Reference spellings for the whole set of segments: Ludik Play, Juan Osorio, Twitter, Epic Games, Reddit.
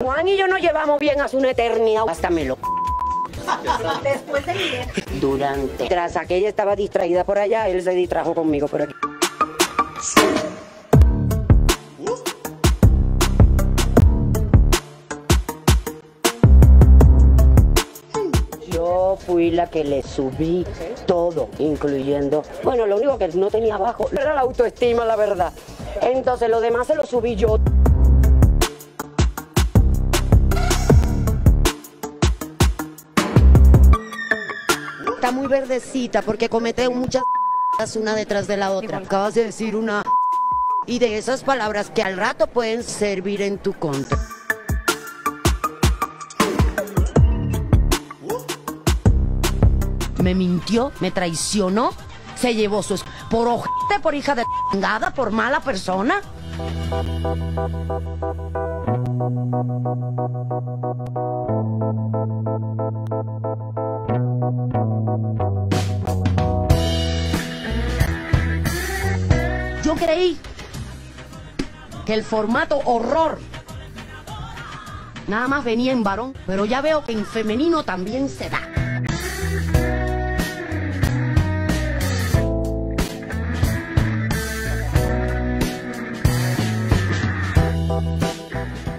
Juan y yo nos llevamos bien hace una eternidad. Hasta me lo... Después de mi... Durante. Tras aquella estaba distraída por allá, él se distrajo conmigo por aquí. Yo fui la que le subí todo, incluyendo... Bueno, lo único que no tenía abajo era la autoestima, la verdad. Entonces lo demás se lo subí yo. Está muy verdecita porque comete muchas una detrás de la otra. Acabas de decir una y de esas palabras que al rato pueden servir en tu contra. Me mintió, me traicionó, se llevó sus... Por ojete, por hija de chingada, por mala persona. Yo creí que el formato horror nada más venía en varón, pero ya veo que en femenino también se da.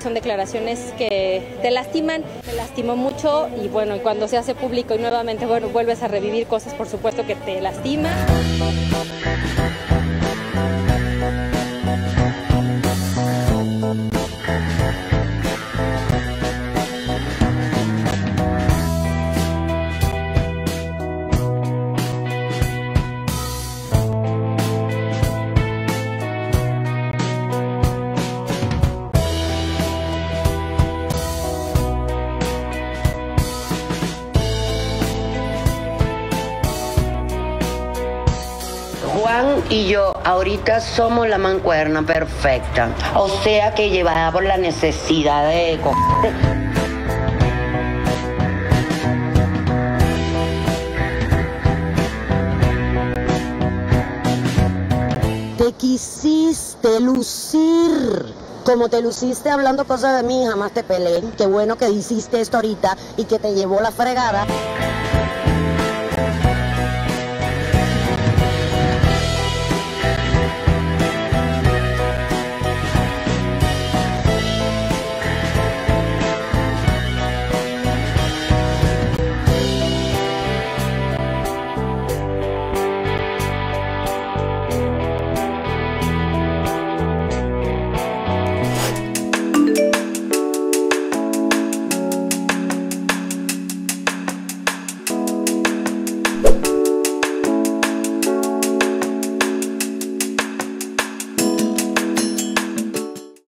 Son declaraciones que te lastiman, te lastimó mucho y bueno, y cuando se hace público y nuevamente bueno, vuelves a revivir cosas por supuesto que te lastiman. Juan y yo ahorita somos la mancuerna perfecta, o sea que llevábamos la necesidad de... Te quisiste lucir, como te luciste hablando cosas de mí, jamás te peleé. Qué bueno que hiciste esto ahorita y que te llevó la fregada.